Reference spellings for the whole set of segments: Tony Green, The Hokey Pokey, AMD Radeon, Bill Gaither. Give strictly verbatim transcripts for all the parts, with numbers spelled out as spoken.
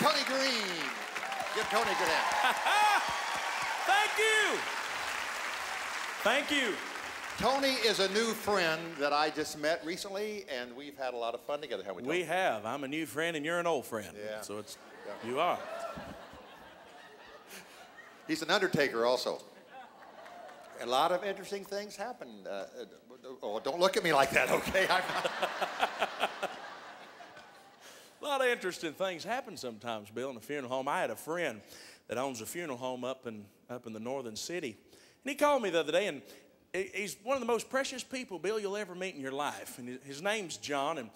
Tony Green. Give Tony a good hand. Thank you. Thank you. Tony is a new friend that I just met recently, and we've had a lot of fun together, haven't we? We have. I'm a new friend, and you're an old friend. Yeah. So it's, yeah. You are. He's an undertaker also. A lot of interesting things happened. Uh, oh, don't look at me like that, okay? I'm not... A lot of interesting things happen sometimes, Bill, in a funeral home. I had a friend that owns a funeral home up in, up in the northern city. And he called me the other day, and he's one of the most precious people, Bill, you'll ever meet in your life. And his name's John, and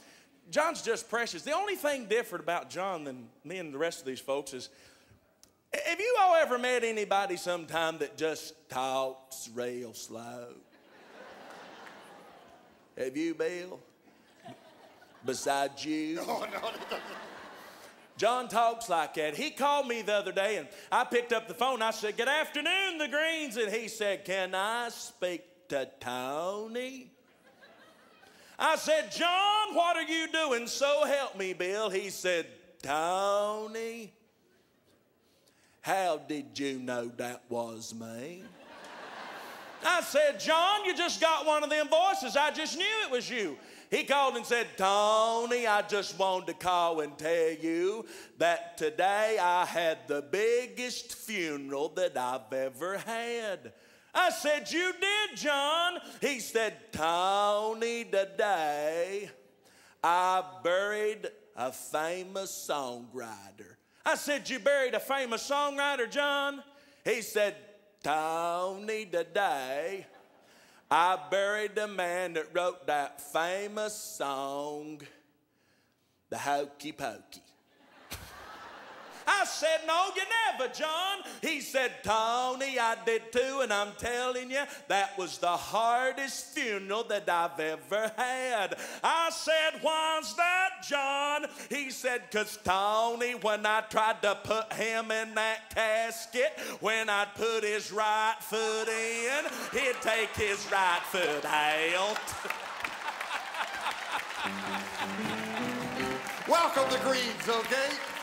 John's just precious. The only thing different about John than me and the rest of these folks is, have you all ever met anybody sometime that just talks real slow? Have you, Bill? Besides you? No, no, no. John talks like that. He called me the other day, and I picked up the phone. I said, "Good afternoon, the Greens." And he said, "Can I speak to Tony?" I said, "John, what are you doing? So help me, Bill." He said, "Tony, how did you know that was me?" I said, "John, you just got one of them voices. I just knew it was you." He called and said, "Tony, I just wanted to call and tell you that today I had the biggest funeral that I've ever had." I said, "You did, John." He said, "Tony, today I buried a famous songwriter." I said, "You buried a famous songwriter, John?" He said, "Tony, today I buried the man that wrote that famous song, The Hokey Pokey." I said, "No, you never, John." He said, "Tony, I did too, and I'm telling you, that was the hardest funeral that I've ever had." I said, "Why's that, John?" He said, "'Cause Tony, when I tried to put him in that casket, when I'd put his right foot in, he'd take his right foot out." Welcome to Greens, okay?